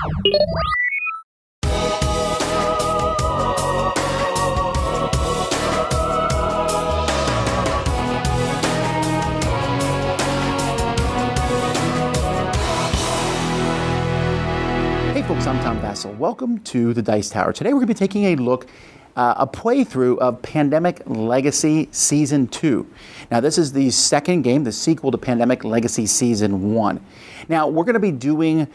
Hey folks, I'm Tom Vasel. Welcome to the Dice Tower. Today we're going to be taking a look a playthrough of Pandemic Legacy Season 2. Now this is the second game, the sequel to Pandemic Legacy Season 1. Now we're going to be doing,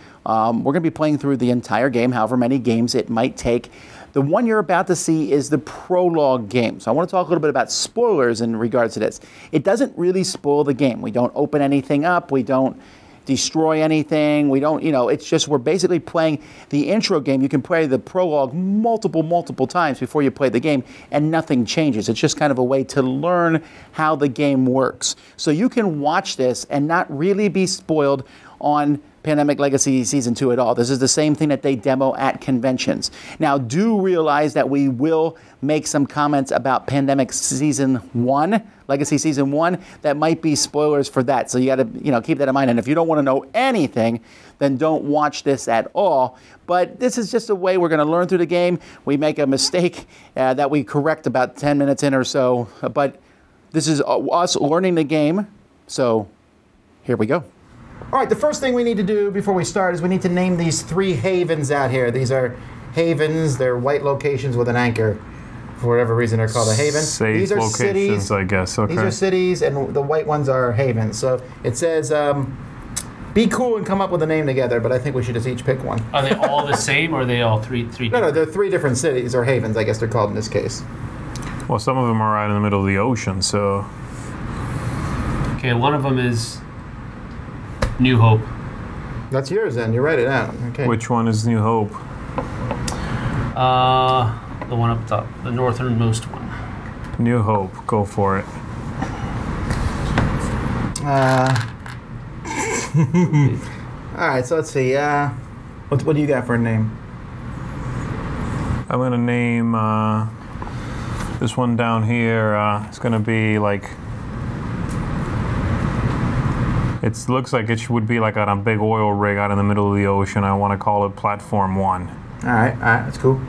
playing through the entire game, however many games it might take. The one you're about to see is the prologue game. So I want to talk a little bit about spoilers in regards to this. It doesn't really spoil the game. We don't open anything up, we don't destroy anything. We don't, you know, it's just we're basically playing the intro game. You can play the prologue multiple times before you play the game and nothing changes. It's just kind of a way to learn how the game works. So you can watch this and not really be spoiled on Pandemic Legacy Season 2 at all. This is the same thing that they demo at conventions. Now, do realize that we will make some comments about Pandemic Season 1, Legacy Season 1, that might be spoilers for that. So you gotta, you know, keep that in mind. And if you don't wanna know anything, then don't watch this at all. But this is just a way we're gonna learn through the game. We make a mistake that we correct about 10 minutes in or so, but this is us learning the game. So here we go. All right, the first thing we need to do before we start is we need to name these three havens out here. These are havens. They're white locations with an anchor. For whatever reason, they're called a haven. Safe these are locations, cities, I guess. Okay. These are cities, and the white ones are havens. So it says, be cool and come up with a name together, but I think we should just each pick one. Are they all the same, or are they all three different? No, they're three different cities, or havens, I guess they're called in this case. Well, some of them are right in the middle of the ocean, so... Okay, one of them is... New Hope. That's yours then, you write it out. Okay. Which one is New Hope? The one up top, the northernmost one. New Hope, go for it. Alright, so let's see. What do you got for a name? I'm gonna name this one down here, it's gonna be like it looks like it would be like on a big oil rig out in the middle of the ocean. I want to call it Platform 1. All right, that's cool.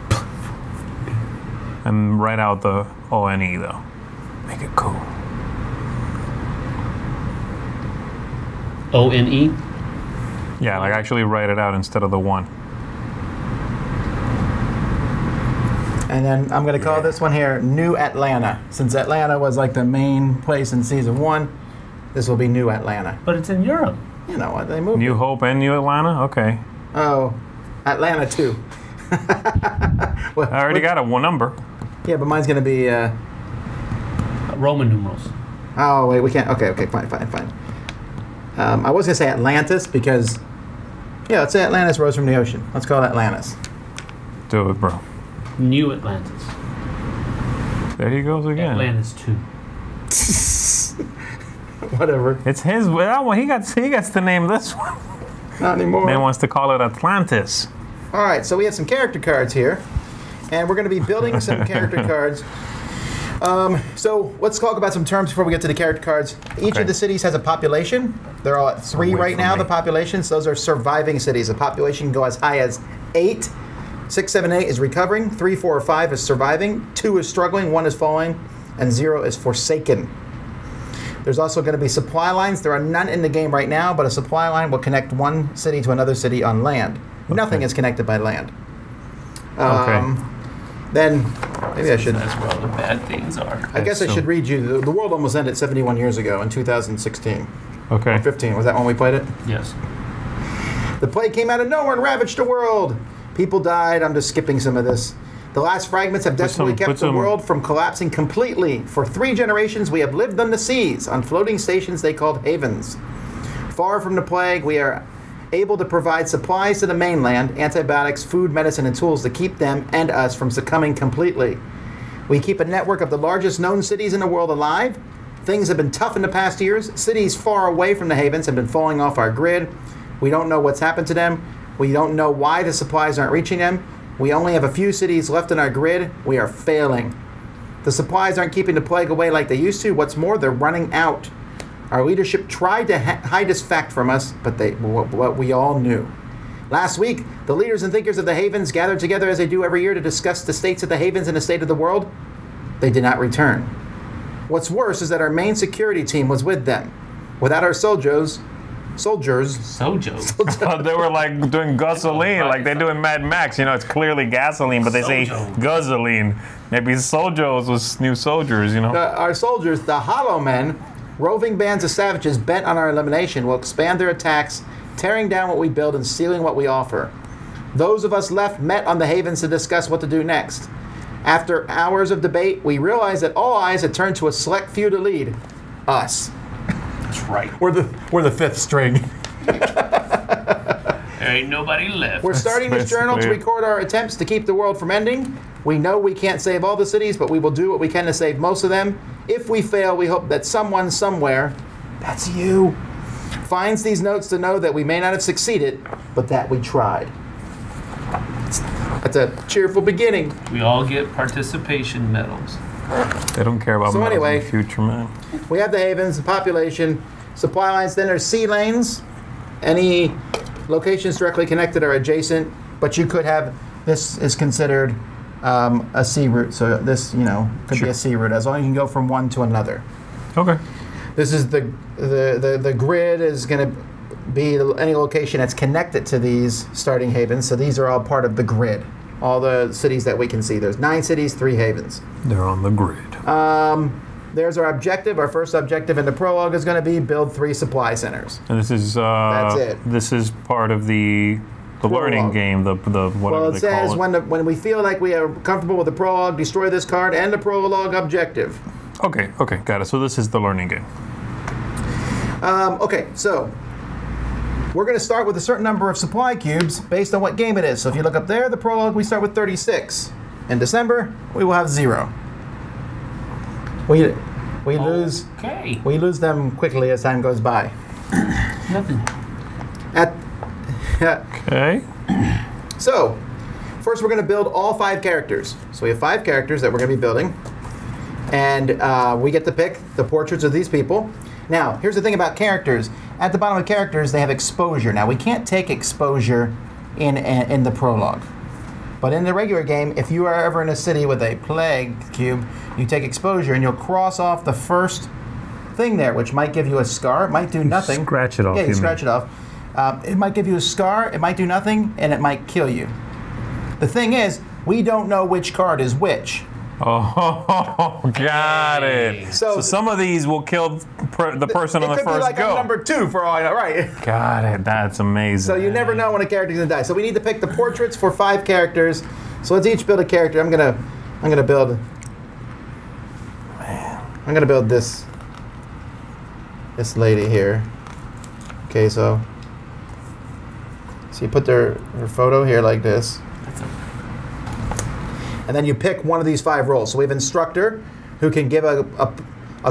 I'm right out the O-N-E, though. Make it cool. O-N-E? Yeah, like actually write it out instead of the 1. And then I'm going to call this one here New Atlanta, since Atlanta was like the main place in Season 1. This will be New Atlanta. But it's in Europe. You know what, they moved New Hope and New Atlanta? Okay. Oh, Atlanta 2. Well, I already got a one number. Yeah, but mine's going to be... Roman numerals. Oh, wait, we can't... Okay, fine. I was going to say Atlantis because... Yeah, let's say Atlantis rose from the ocean. Let's call it Atlantis. Do it, bro. New Atlantis. There he goes again. Atlantis 2. Whatever. It's his. That one, he gets to name this one. Not anymore. Man wants to call it Atlantis. All right, so we have some character cards here, and we're going to be building some character cards. So let's talk about some terms before we get to the character cards. Each of the cities has a population. They're all at 3 right now, the populations. Those are surviving cities. The population can go as high as 8. 6, 7, 8 is recovering. 3, 4, or 5 is surviving. 2 is struggling. 1 is falling. And 0 is forsaken. There's also going to be supply lines. There are none in the game right now, but a supply line will connect one city to another city on land. Okay. Nothing is connected by land. Okay. Then, maybe I should... That's where all the bad things are. I guess I should read you. The world almost ended 71 years ago in 2016. Okay. 15. Was that when we played it? Yes. The plague came out of nowhere and ravaged the world. People died. I'm just skipping some of this. The last fragments have desperately kept the world from collapsing completely. For 3 generations, we have lived on the seas, on floating stations they called havens. Far from the plague, we are able to provide supplies to the mainland, antibiotics, food, medicine, and tools to keep them and us from succumbing completely. We keep a network of the largest known cities in the world alive. Things have been tough in the past years. Cities far away from the havens have been falling off our grid. We don't know what's happened to them. We don't know why the supplies aren't reaching them. We only have a few cities left in our grid. We are failing. The supplies aren't keeping the plague away like they used to. What's more, they're running out. Our leadership tried to hide this fact from us, but what we all knew. Last week, the leaders and thinkers of the Havens gathered together as they do every year to discuss the states of the Havens and the state of the world. They did not return. What's worse is that our main security team was with them. Without our soldiers. They were like doing gasoline, like they're doing Mad Max. You know, it's clearly gasoline, but they say gasoline. Maybe soldiers was new soldiers, you know. Our soldiers, the hollow men, roving bands of savages bent on our elimination, will expand their attacks, tearing down what we build and stealing what we offer. Those of us left met on the Havens to discuss what to do next. After hours of debate, we realized that all eyes had turned to a select few to lead us. That's right. We're the fifth string. There ain't nobody left. We're starting this journal to record our attempts to keep the world from ending. We know we can't save all the cities, but we will do what we can to save most of them. If we fail, we hope that someone somewhere, that's you, finds these notes to know that we may not have succeeded, but that we tried. That's a cheerful beginning. We all get participation medals. They don't care about money in the future, man. We have the Havens, the population, supply lines, then there's sea lanes. Any locations directly connected are adjacent, but you could have, this is considered a sea route, so this, you know, could be a sea route, as long as you can go from one to another. Okay. This is the grid is going to be any location that's connected to these starting Havens, so these are all part of the grid. All the cities that we can see. There's 9 cities, 3 Havens. They're on the grid. There's our objective. Our first objective in the prologue is going to be build 3 supply centers. And this is that's it. This is part of the learning game. The whatever they call it. Well, it says when we feel like we are comfortable with the prologue, destroy this card and the prologue objective. Okay. Okay. Got it. So this is the learning game. Okay. So. We're going to start with a certain number of supply cubes based on what game it is. So if you look up there, the prologue, we start with 36. In December, we will have 0. We lose them quickly as time goes by. Nothing. Okay. So, first we're going to build all 5 characters. So we have 5 characters that we're going to be building. And we get to pick the portraits of these people. Now, here's the thing about characters. At the bottom of characters, they have exposure. Now, we can't take exposure in the prologue. But in the regular game, if you are ever in a city with a plague cube, you take exposure, and you'll cross off the first thing there, which might give you a scar. It might do nothing. Scratch it off. Yeah, you scratch it off. It might give you a scar. It might do nothing, and it might kill you. The thing is, we don't know which card is which. Oh, got it. So some of these will kill the person on the first go. It could be like a number 2 for all I know, right? Got it. That's amazing. So you never know when a character's gonna die. So we need to pick the portraits for 5 characters. So let's each build a character. I'm gonna build this lady here. Okay, so you put her photo here like this. And then you pick one of these 5 roles. So we have instructor, who can give a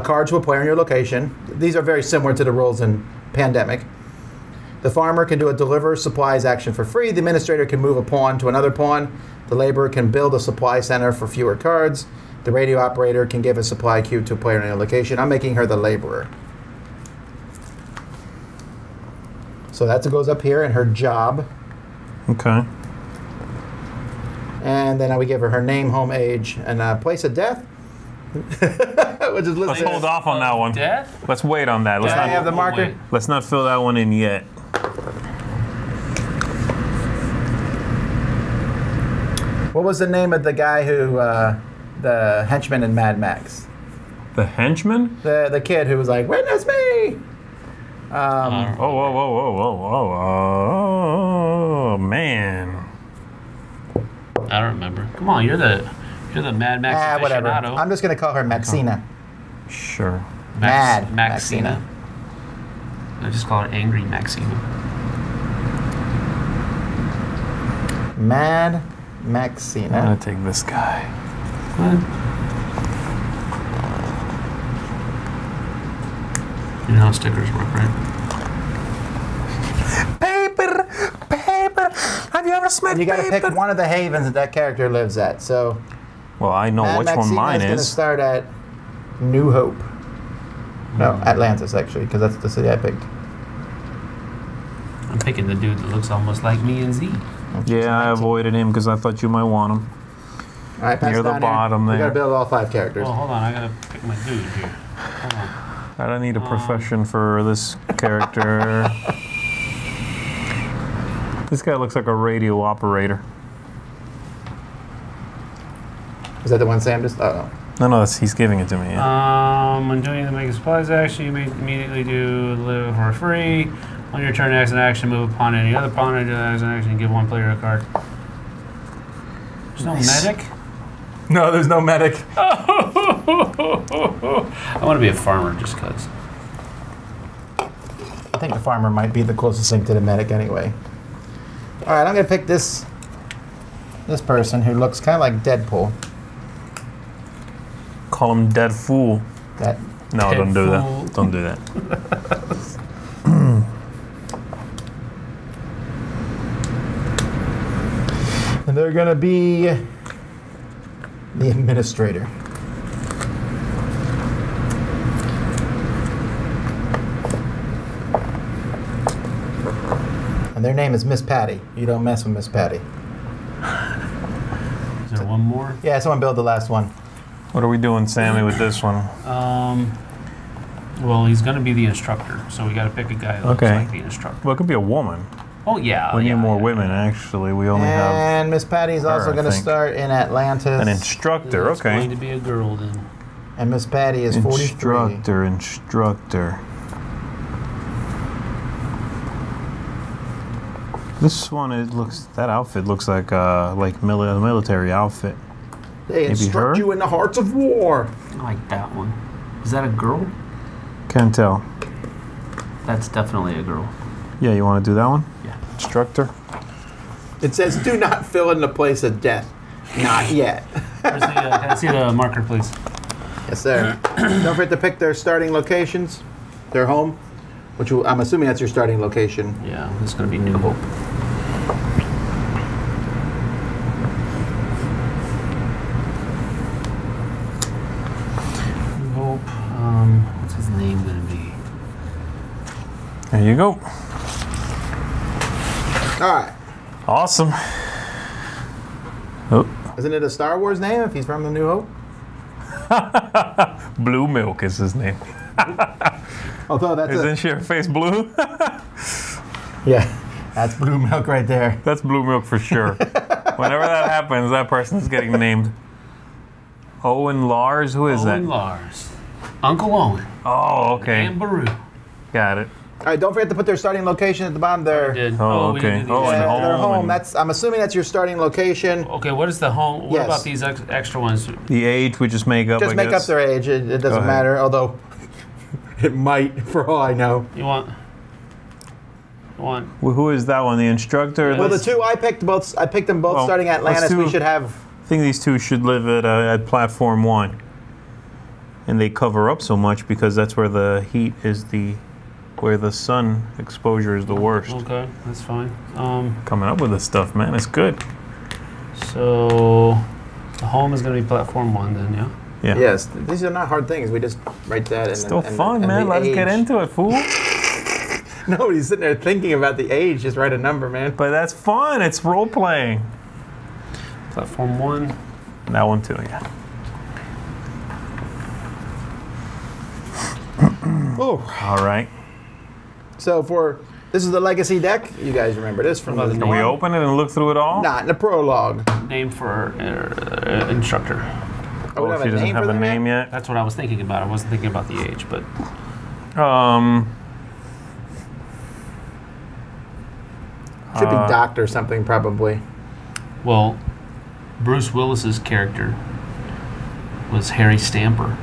card to a player in your location. These are very similar to the roles in Pandemic. The farmer can do a deliver supplies action for free. The administrator can move a pawn to another pawn. The laborer can build a supply center for fewer cards. The radio operator can give a supply cube to a player in your location. I'm making her the laborer. So that goes up here in her job. Okay. And then I would give her name, home, age, and place of death. Let's hold off on that one. Death? Let's wait on that. Let's not have the marker. Wait. Let's not fill that one in yet. What was the name of the guy who, the henchman in Mad Max? The henchman? The kid who was like, witness me! Oh, man. I don't remember. Come on, you're the Mad Max aficionado. Whatever. I'm just gonna call her Maxina. Sure. Maxina. I just call her Angry Maxina. Mad Maxina. I'm gonna take this guy. What? You know how stickers work, right? Have you ever smelled paper? You got to pick one of the havens that character lives at. So, well, I know which one mine is. Going to start at New Hope. No, Atlantis actually, because that's the city I picked. picking the dude that looks almost like me and Z. Yeah, I avoided him because I thought you might want him. All right, near the bottom there. You gotta build all five characters. Well, hold on, I gotta pick my dude here. Hold on. I don't need a profession for this character. This guy looks like a radio operator. Is that the one Sam just? Oh no. No, he's giving it to me. Yeah. When doing the mega supplies action, you may immediately do live for free. On your turn, as an action, move upon any other opponent as an action, give one player a card. There's no medic? No, there's no medic. I want to be a farmer just because. I think the farmer might be the closest thing to the medic anyway. All right, I'm going to pick this person who looks kind of like Deadpool. Call him Dead Fool. That no, Dead don't do fool. That. Don't do that. And they're going to be the administrator. And their name is Miss Patty. You don't mess with Miss Patty. Is there one more? Yeah, someone build the last one. What are we doing, Sammy, with this one? Well, he's going to be the instructor, so we got to pick a guy that looks like the instructor. Well, it could be a woman. Oh, yeah. We need more women, actually. We only have. And Miss Patty's also going to start in Atlantis. An instructor, it's okay. It's going to be a girl then. And Miss Patty is 43. Instructor. This one, that outfit looks like a military outfit. They instruct you in the hearts of war. I like that one. Is that a girl? Can't tell. That's definitely a girl. Yeah, you want to do that one? Yeah. Instructor. It says, do not fill in the place of death. Not yet. Can I see the marker, please? Yes, sir. Don't forget to pick their starting locations, their home, which will, I'm assuming that's your starting location. Yeah, it's going to be New Hope. New Hope. What's his name going to be? There you go. All right. Awesome. Oh. Isn't it a Star Wars name if he's from the New Hope? Blue Milk is his name. Although that's isn't she her face blue? Yeah, that's Blue Milk right there. That's Blue Milk for sure. Whenever that happens, that person's getting named. Owen Lars, who is that? Owen Lars. Uncle Owen. Oh, okay. And Baru. Got it. All right, don't forget to put their starting location at the bottom there. I did. Oh, okay. Oh, and home. Their home. That's, I'm assuming that's your starting location. Okay, what is the home? What about these extra ones? The age, we just make up, I guess. Just make up their age. It doesn't matter, although it might, for all I know. You want? Well, who is that one? The instructor? Yeah, well, the two I picked, I picked them both starting at Atlantis. We should have... I think these two should live at Platform 1. And they cover up so much because that's where the heat is the... where the sun exposure is the worst. Okay, that's fine. Coming up with this stuff, man, it's good. So the home is going to be Platform 1 then, yeah? Yeah. Yes, these are not hard things. We just write that in. Still fun, man. Let's get into it, fool. Nobody's sitting there thinking about the age. Just write a number, man. But that's fun. It's role-playing. Platform 1. That one too, yeah. Oh. All right. So this is the legacy deck. You guys remember this from the Can we open it and look through it all? Not in the prologue. Name for instructor. Oh, she doesn't have a name yet? That's what I was thinking about. I wasn't thinking about the age, but. Should be Doc or something, probably. Well, Bruce Willis's character was Harry Stamper.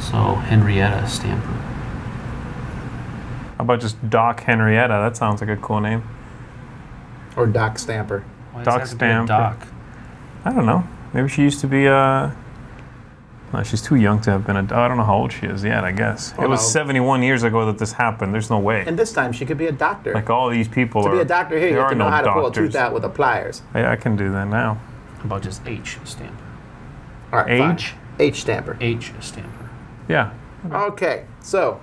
So Henrietta Stamper. How about just Doc Henrietta? That sounds like a cool name. Or Doc Stamper. Doc Stamper. Doc? I don't know. Maybe she used to be a... No, she's too young to have been a... I don't know how old she is yet, I guess. It was 71 years ago that this happened. There's no way. And this time she could be a doctor. Like all these people are... To be a doctor here, you have to know how to pull a tooth out with a pliers. Yeah, I can do that now. How about just H Stamper? All right, H? H Stamper. H Stamper. Yeah. Okay, so...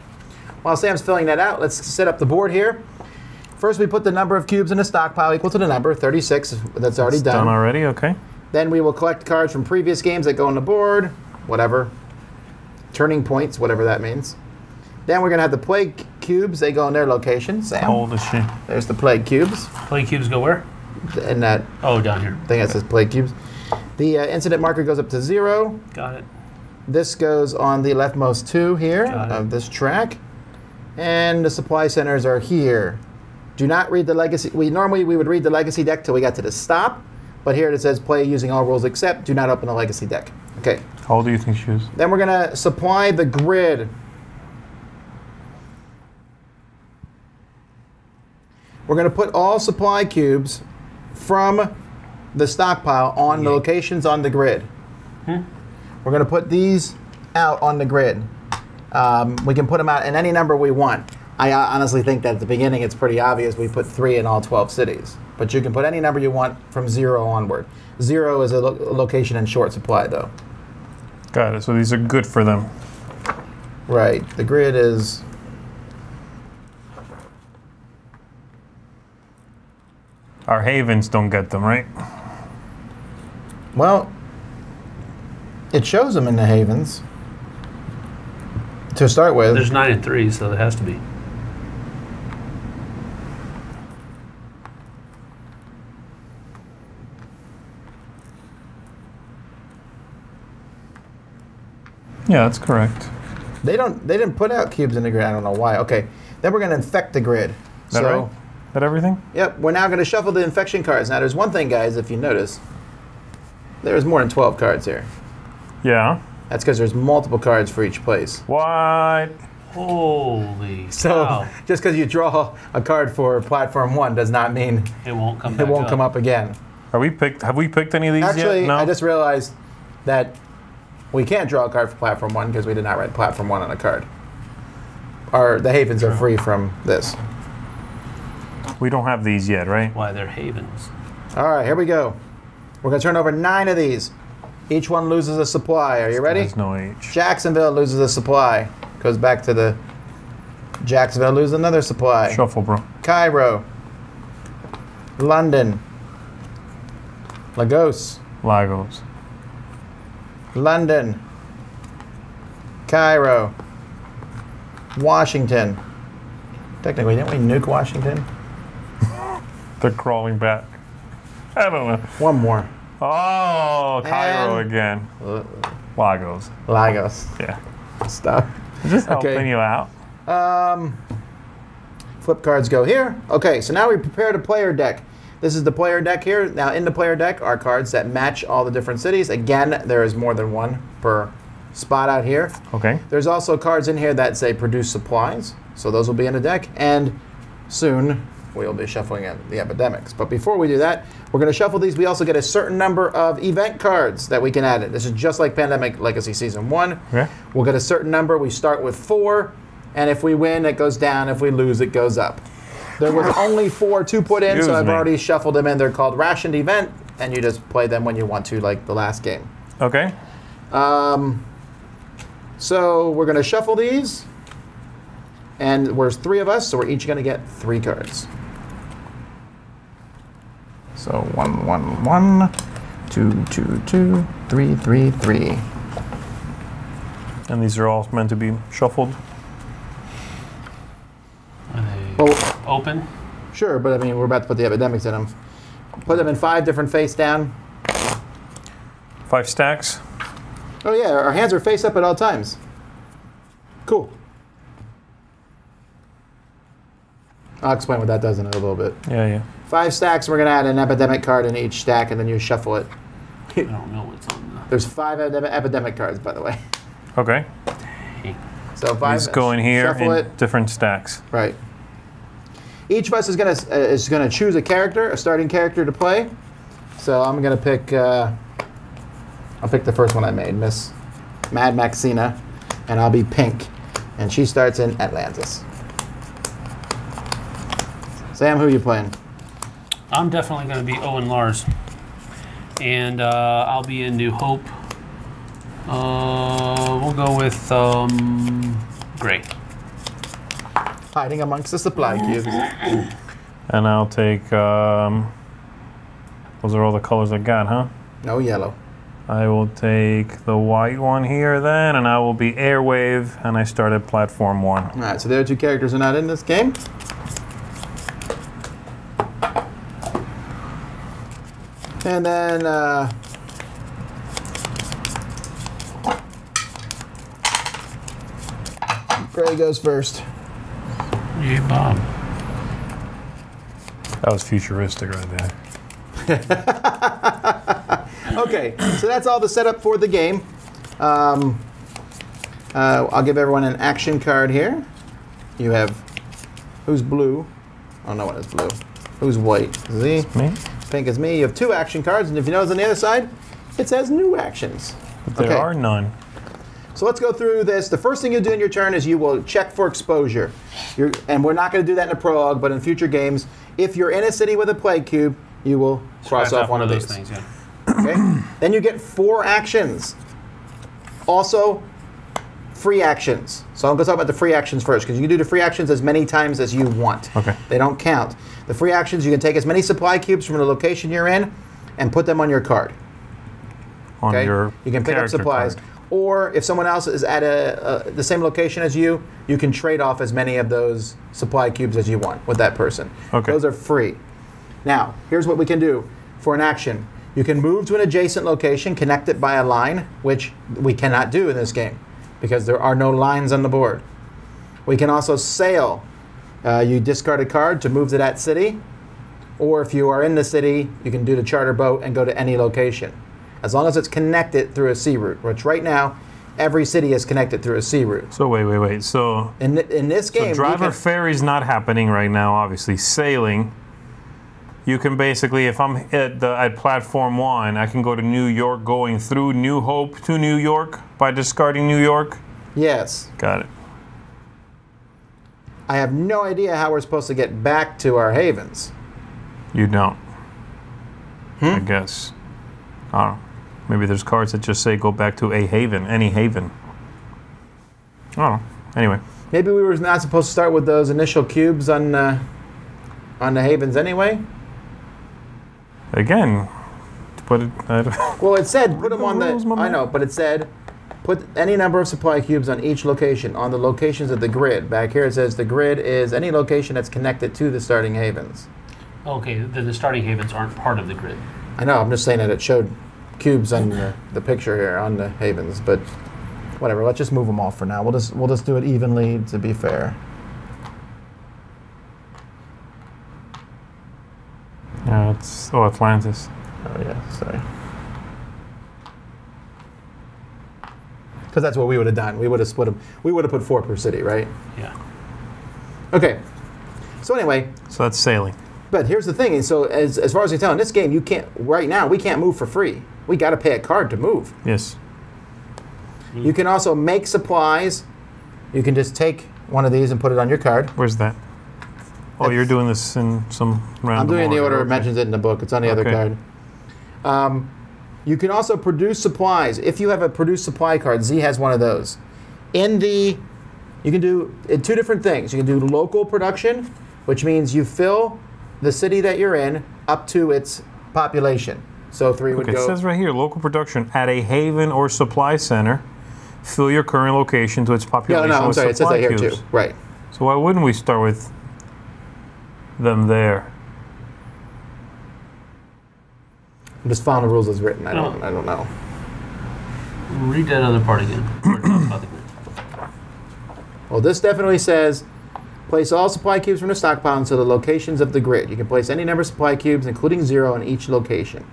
While Sam's filling that out, let's set up the board here. First, we put the number of cubes in a stockpile equal to the number 36. That's already done. Done already, okay. Then we will collect cards from previous games that go on the board, whatever. Turning points, whatever that means. Then we're going to have the plague cubes. They go in their location. Sam. How old is she? There's the plague cubes. Plague cubes go where? In that. Oh, down here. I think that says plague cubes. The incident marker goes up to 0. Got it. This goes on the leftmost 2 here of this track. And the supply centers are here. Do not read the legacy. Normally we would read the legacy deck till we got to the stop. But here it says play using all rules except do not open the legacy deck. Okay. How old do you think she is? Then we're going to supply the grid. We're going to put all supply cubes from the stockpile on the locations on the grid. Hmm? We're going to put these out on the grid. We can put them out in any number we want. I honestly think that at the beginning it's pretty obvious we put 3 in all 12 cities. But you can put any number you want from 0 onward. 0 is a location in short supply, though. Got it. So these are good for them. Right. The grid is... Our havens don't get them, right? Well, it shows them in the havens to start with. There's 9 and 3, so it has to be. Yeah, that's correct. They don't. They didn't put out cubes in the grid. I don't know why. Okay, then we're going to infect the grid. Is that right? Is that everything? Yep. We're now going to shuffle the infection cards. Now, there's one thing, guys. If you notice, there's more than 12 cards here. Yeah. That's because there's multiple cards for each place. What? Holy cow. Just because you draw a card for platform 1 does not mean it won't come. It won't come up again. Are we picked? Have we picked any of these yet? Actually, no? I just realized that we can't draw a card for platform 1 because we did not write platform 1 on a card. The havens are free from this. We don't have these yet, right? Why, they're havens. All right, here we go. We're going to turn over 9 of these. Each one loses a supply. Are you ready? There's no H. Jacksonville loses a supply. Goes back to the... Jacksonville loses another supply. Shuffle, bro. Cairo. London. Lagos. Lagos. London. Cairo. Washington. Technically, didn't we nuke Washington? They're crawling back. I don't know. One more. Oh, Cairo and again. Lagos. Lagos. Yeah. Stop. Just helping you out. Flip cards go here. Okay, so now we prepared a player deck. This is the player deck here. Now in the player deck are cards that match all the different cities. Again, there is more than one per spot out here. Okay. There's also cards in here that say produce supplies. So those will be in the deck. And soon... we'll be shuffling the epidemics. But before we do that, we're going to shuffle these. We also get a certain number of event cards that we can add in. This is just like Pandemic Legacy Season 1. Okay. We'll get a certain number. We start with 4. And if we win, it goes down. If we lose, it goes up. There was only 4 to put in, so I've already shuffled them in. They're called rationed event, and you just play them when you want to, like the last game. Okay. So we're going to shuffle these. And there's 3 of us, so we're each going to get 3 cards. So 1, 1, 1, 2, 2, 2, 3, 3, 3. And these are all meant to be shuffled. Are they open? Sure, but I mean, we're about to put the epidemics in them. Put them in 5 different face down. 5 stacks? Oh yeah, our hands are face up at all times. Cool. I'll explain what that does in a little bit. Yeah, yeah. 5 stacks, we're going to add an epidemic card in each stack, and then you shuffle it. I don't know what's on that. There's 5 epidemic cards, by the way. Okay. Dang. So 5. These go in here in different stacks. Right. Each of us is going to choose a character, a starting character to play. So I'm going to pick, I'll pick the first one I made, Miss Mad Maxina, and I'll be pink. And she starts in Atlantis. Sam, who are you playing? I'm definitely going to be Owen Lars. And I'll be in New Hope. We'll go with Gray. Hiding amongst the supply cubes. And I'll take, those are all the colors I got, huh? No yellow. I will take the white one here then, and I will be Airwave, and I start at platform 1. All right, so their two characters are not in this game. And then, Gray goes first. Yeah, Bob. That was futuristic right there. Okay, so that's all the setup for the game. I'll give everyone an action card here. You have who's blue? Oh, no one is blue. Who's white? Z. Me. Pink is me. You have two action cards, and if you notice on the other side, it says new actions. But there are none. So let's go through this. The first thing you do in your turn is you will check for exposure. And we're not going to do that in a prologue, but in future games, if you're in a city with a plague cube, you will cross off one of those things. Yeah. Okay? Then you get 4 actions. Also, free actions. So I'm going to talk about the free actions first, because you can do the free actions as many times as you want. Okay. They don't count. The free actions, you can take as many supply cubes from the location you're in and put them on your card. On your You can pick up supplies. Card. Or if someone else is at the same location as you, you can trade off as many of those supply cubes as you want with that person. Okay. Those are free. Now, here's what we can do for an action. You can move to an adjacent location, connect it by a line, which we cannot do in this game because there are no lines on the board. We can also sail. You discard a card to move to that city, or if you are in the city, you can do the charter boat and go to any location. As long as it's connected through a sea route, which right now, every city is connected through a sea route. So wait. So in this game, so driver ferry's not happening right now. Obviously, sailing. You can basically, if I'm at platform 1, I can go to New York, going through New Hope to New York by discarding New York. Yes. Got it. I have no idea how we're supposed to get back to our havens. You don't. I guess. I don't know. Maybe there's cards that just say go back to a haven, any haven. I don't know. Anyway. Maybe we were not supposed to start with those initial cubes on the havens anyway. Again, put it. Well, it said put them on the. I know, but it said put any number of supply cubes on each location on the locations of the grid. Back here it says the grid is any location that's connected to the starting havens. Okay, the starting havens aren't part of the grid. I know, I'm just saying that it showed cubes on the picture here on the havens, but whatever, let's just move them all for now. We'll just do it evenly to be fair. Yeah, it's Atlantis. Oh yeah, sorry. Because that's what we would have done. We would have split them. We would have put 4 per city, right? Yeah. Okay. So anyway. So that's sailing. But here's the thing, so as far as I can tell, in this game, you can't, right now, we can't move for free. We got to pay a card to move. Yes. You can also make supplies. You can just take one of these and put it on your card. Where's that? Oh, you're doing this in some random order. I'm doing the order it mentions it in the book. It's on the other card. You can also produce supplies. If you have a produce supply card, Z has one of those. You can do 2 different things. You can do local production, which means you fill the city that you're in up to its population. So 3 would go. It says right here, local production at a haven or supply center. Fill your current location to its population. No, I'm sorry. It says that here too. Right. So why wouldn't we start with them there? I'm just following the rules as written. I don't know. Read that other part again. Well, this definitely says place all supply cubes from the stockpile into the locations of the grid. You can place any number of supply cubes, including 0, in each location.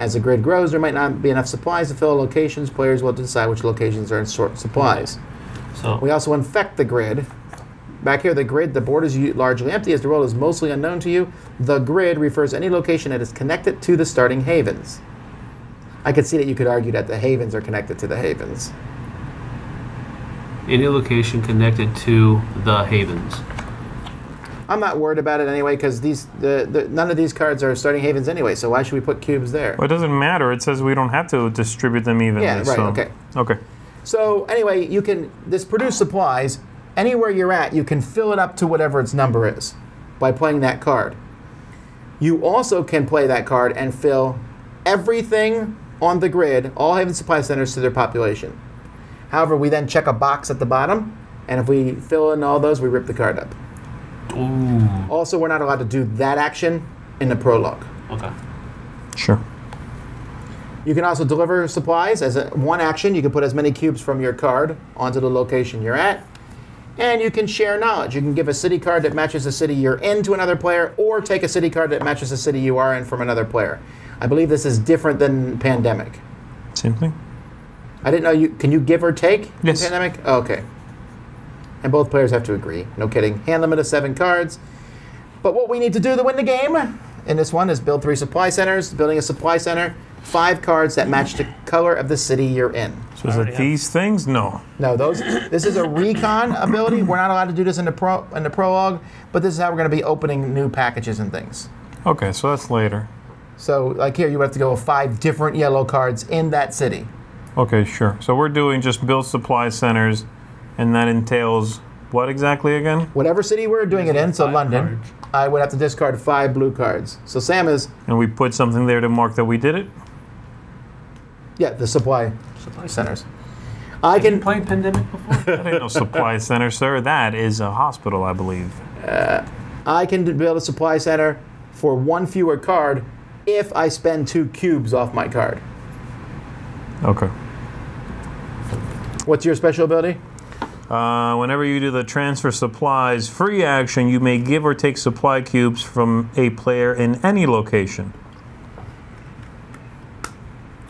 As the grid grows, there might not be enough supplies to fill locations. Players will decide which locations are in short supplies. So we also infect the grid. Back here, the grid, the board is largely empty as the world is mostly unknown to you. The grid refers to any location that is connected to the starting havens. I could see that you could argue that the havens are connected to the havens. Any location connected to the havens. I'm not worried about it anyway because none of these cards are starting havens anyway, so why should we put cubes there? Well, it doesn't matter. It says we don't have to distribute them evenly. Yeah, right, so. Okay. So anyway, you can produce supplies. Anywhere you're at, you can fill it up to whatever its number is. by playing that card. You also can play that card and fill everything on the grid, all Haven Supply Centers to their population. However, we then check a box at the bottom, and if we fill in all those, we rip the card up. Ooh. Also, we're not allowed to do that action in the prologue. Okay. Sure. You can also deliver supplies as one action. You can put as many cubes from your card onto the location you're at. And you can share knowledge. You can give a city card that matches the city you're in to another player, or take a city card that matches the city you are in from another player. I believe this is different than Pandemic. Same thing. I didn't know you... Can you give or take in Pandemic? Oh, okay. And both players have to agree. No kidding. Hand limit of 7 cards. But what we need to do to win the game in this one is build 3 supply centers. Building a supply center, 5 cards that match the color of the city you're in. So is it these things? No. No, those. This is a recon ability. We're not allowed to do this in the prologue, but this is how we're going to be opening new packages and things. Okay, so that's later. So like here, you have to go with 5 different yellow cards in that city. Okay, sure. So we're doing just build supply centers, and that entails what exactly again? Whatever city we're doing it in, so London. Cards. I would have to discard 5 blue cards. So Sam is... And we put something there to mark that we did it? Yeah, the supply centers. I can... Have you played Pandemic before? That ain't no supply center, sir. That is a hospital, I believe. I can build a supply center for 1 fewer card if I spend 2 cubes off my card. Okay. What's your special ability? Whenever you do the transfer supplies free action, you may give or take supply cubes from a player in any location.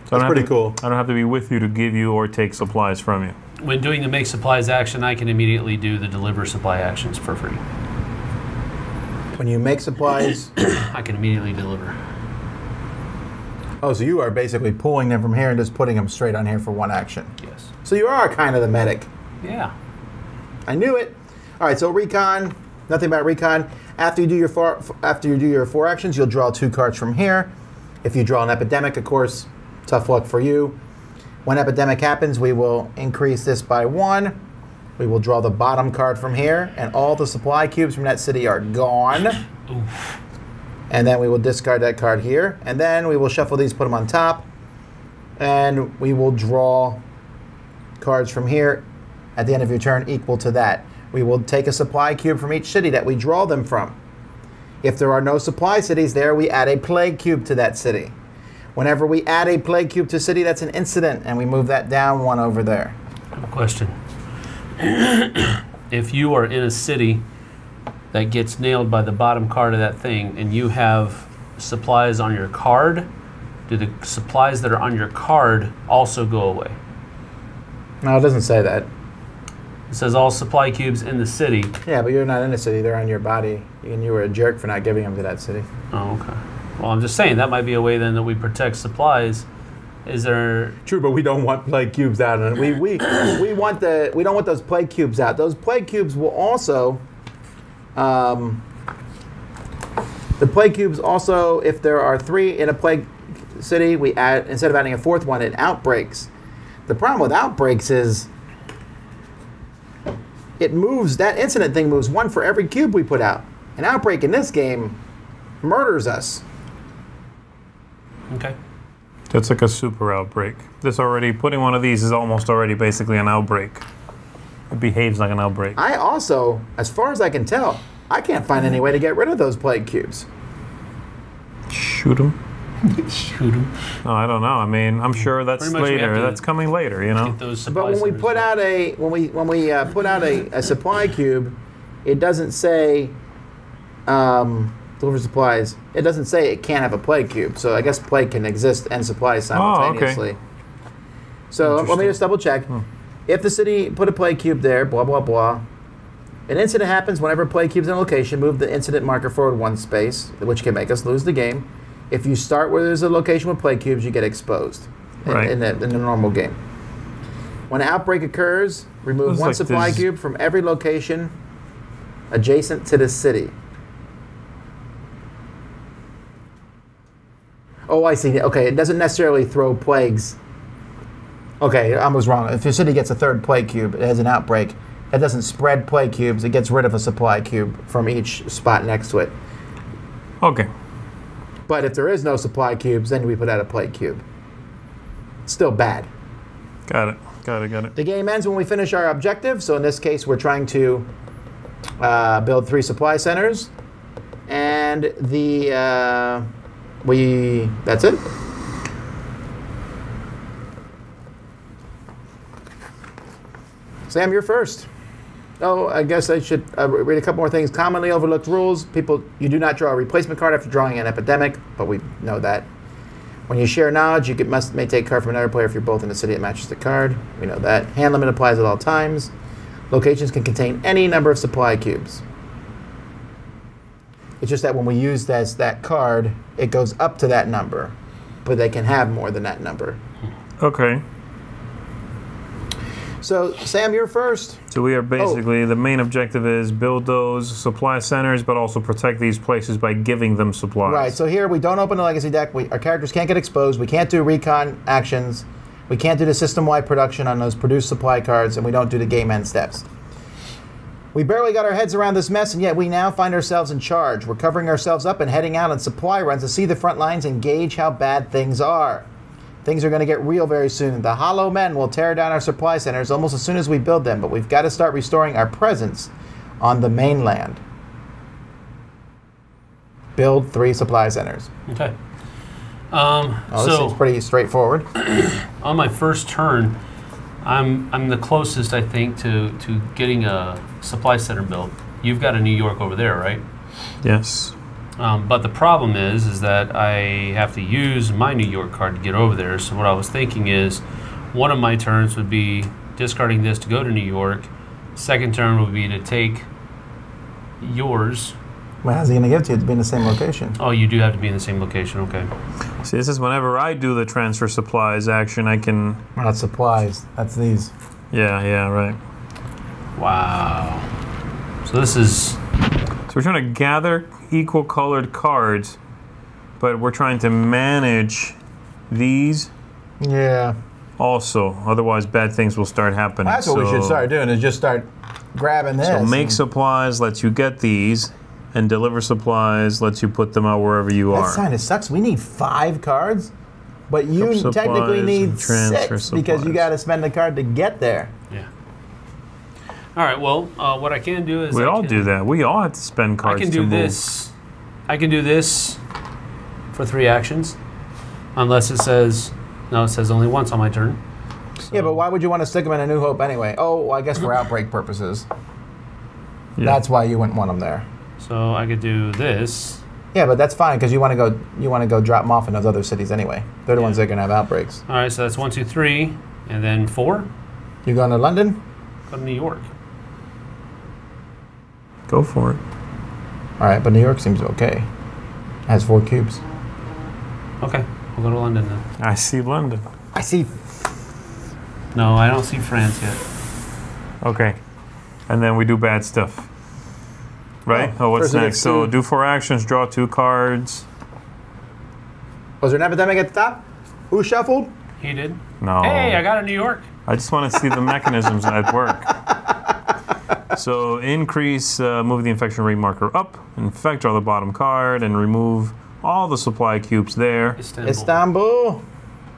So that's pretty cool. I don't have to be with you to give you or take supplies from you. When doing the make supplies action, I can immediately do the deliver supply actions for free. When you make supplies... I can immediately deliver. Oh, so you are basically pulling them from here and just putting them straight on here for 1 action. Yes. So you are kind of the medic. Yeah. I knew it. All right, so recon, nothing about recon. After you do your four actions, you'll draw 2 cards from here. If you draw an epidemic, of course, tough luck for you. When epidemic happens, we will increase this by 1. We will draw the bottom card from here, and all the supply cubes from that city are gone. Oof. And then we will discard that card here, and then we will shuffle these, put them on top, and we will draw cards from here at the end of your turn equal to that. We will take a supply cube from each city that we draw them from. If there are no supply cities there, we add a plague cube to that city. Whenever we add a plague cube to a city, that's an incident, and we move that down 1 over there. I have a question. If you are in a city that gets nailed by the bottom card of that thing, and you have supplies on your card, do the supplies that are on your card also go away? No, it doesn't say that. It says all supply cubes in the city. Yeah, but you're not in the city. They're on your body, and you were a jerk for not giving them to that city. Oh, okay. Well, I'm just saying that might be a way then that we protect supplies. Is there... True, but we don't want plague cubes out on it. We don't want those plague cubes out. Those plague cubes will also... the plague cubes also, if there are 3 in a plague city, we add, instead of adding a 4th one, it outbreaks. The problem with outbreaks is... It moves, that incident thing moves 1 for every cube we put out. An outbreak in this game murders us. Okay. That's like a super outbreak. This already, putting 1 of these is almost already basically an outbreak. It behaves like an outbreak. I also, as far as I can tell, I can't find any way to get rid of those plague cubes. Shoot them. Shoot them. No, I don't know. I mean, I'm sure that's later. That's coming later, you know. But when we put out a when we put out a supply cube, it doesn't say deliver supplies. It doesn't say it can't have a plague cube. So I guess plague can exist and supply simultaneously. Oh, okay. So let me just double check. Hmm. If the city put a plague cube there, blah blah blah. An incident happens whenever a plague cube's in a location. Move the incident marker forward 1 space, which can make us lose the game. If you start where there's a location with plague cubes, you get exposed in the normal game. When an outbreak occurs, remove 1 supply cube from every location adjacent to the city. Oh, I see. Okay, it doesn't necessarily throw plagues. Okay, I was wrong. If your city gets a 3rd plague cube, it has an outbreak. It doesn't spread play cubes. It gets rid of a supply cube from each spot next to it. Okay. But if there is no supply cubes, then we put out a play cube. It's still bad. Got it. Got it. Got it. The game ends when we finish our objective. So in this case, we're trying to build 3 supply centers, and the that's it. Sam, you're first. Oh, I guess I should read a couple more things. Commonly overlooked rules. People, you do not draw a replacement card after drawing an epidemic, but we know that. When you share knowledge, you may take a card from another player if you're both in the city that matches the card. We know that. Hand limit applies at all times. Locations can contain any number of supply cubes. It's just that when we use that card, it goes up to that number, but they can have more than that number. Okay. So, Sam, you're first. So we are basically, the main objective is build those supply centers, but also protect these places by giving them supplies. Right, so here we don't open the legacy deck. Our characters can't get exposed. We can't do recon actions. We can't do the system-wide production on those produced supply cards, and we don't do the game end steps. We barely got our heads around this mess, and yet we now find ourselves in charge. We're covering ourselves up and heading out on supply runs to see the front lines and gauge how bad things are. Things are going to get real very soon. The hollow men will tear down our supply centers almost as soon as we build them, but we've got to start restoring our presence on the mainland. Build 3 supply centers. Okay. This seems pretty straightforward. On my first turn, I'm the closest, I think, to getting a supply center built. You've got a New York over there, right? Yes. But the problem is that I have to use my New York card to get over there. So what I was thinking is one of my turns would be discarding this to go to New York. Second turn would be to take yours. Well, how's he going to give it to you to be in the same location? Oh, you do have to be in the same location. Okay. See, this is whenever I do the transfer supplies action, I can... Well, not supplies. That's these. Yeah, yeah, right. Wow. So this is... So we're trying to gather equal colored cards, but we're trying to manage these. Yeah. Also, otherwise bad things will start happening. Well, that's what we should start doing, is just start grabbing this. So make supplies lets you get these, and deliver supplies lets you put them out wherever you are. That kind of sucks. We need 5 cards, but you technically need 6 because you got to spend a card to get there. Yeah. All right, well, what I can do is... We all do that. We all have to spend cards to move. I can do this for 3 actions, unless it says... No, it says only once on my turn. So. Yeah, but why would you want to stick them in A New Hope anyway? Oh, well, I guess for outbreak purposes. Yeah. That's why you wouldn't want them there. So I could do this. Yeah, but that's fine, because you want to go drop them off in those other cities anyway. They're the ones that are going to have outbreaks. All right, so that's 1, 2, 3, and then 4. You going to London? Go to New York. Go for it. All right, but New York seems okay. It has 4 cubes. Okay, we'll go to London then. I see London. I see... No, I don't see France yet. Okay. And then we do bad stuff. Right? Oh, what's next? So do 4 actions, draw 2 cards. Was there an epidemic at the top? Who shuffled? He did. No. Hey, I got a New York. I just want to see the mechanisms at work. So increase, move the infection rate marker up, infect on the bottom card, and remove all the supply cubes there. Istanbul.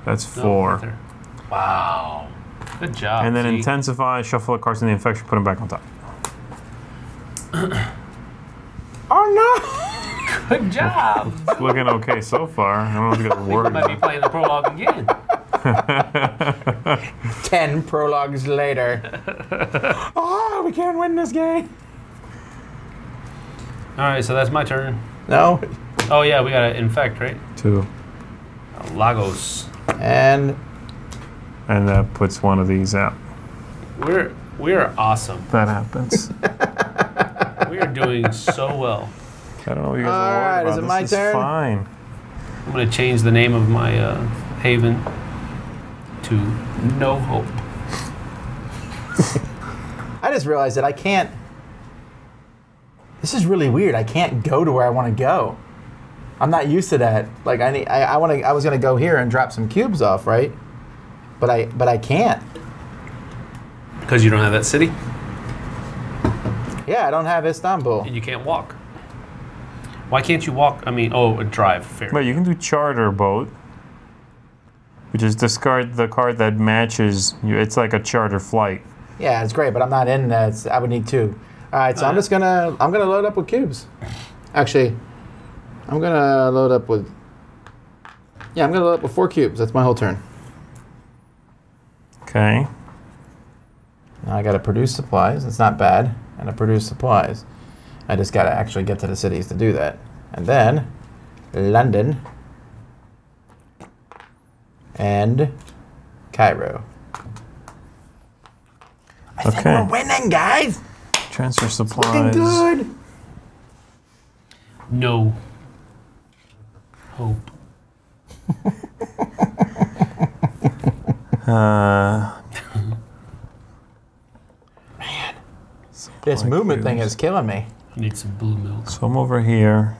That's 4. No, right, wow. Good job. And then intensify, shuffle the cards in the infection, put them back on top. Oh, no. Good job. It's looking okay so far. I don't know if you got the word. I might be playing the prologue again. 10 prologues later. Oh, we can't win this game. All right, so that's my turn. No. Oh, yeah, we got to infect, right? 2. Lagos. And that puts one of these out. We're awesome. That happens. We are doing so well. I don't know what you guys are worried about. All right, is it my turn? This is fine. I'm going to change the name of my haven to No Hope. I just realized that I can't... This is really weird. I can't go to where I want to go. I'm not used to that. Like I was going to go here and drop some cubes off, right? But I can't. Because you don't have that city? Yeah, I don't have Istanbul. And you can't walk. Why can't you walk? I mean, oh, drive. Fair. Well, you can do charter boat, which is discard the card that matches you. It's like a charter flight. Yeah, it's great, but I'm not in that. I would need two. All right, so I'm gonna load up with cubes. Actually, I'm gonna load up with 4 cubes. That's my whole turn. Okay. Now I gotta produce supplies. It's not bad, and I produce supplies. I just gotta actually get to the cities to do that, and then London and Cairo. I think we're winning, guys. Transfer supplies. It's looking good. No hope. Man, this movement thing is killing me. I need some blue milk. So I'm over here.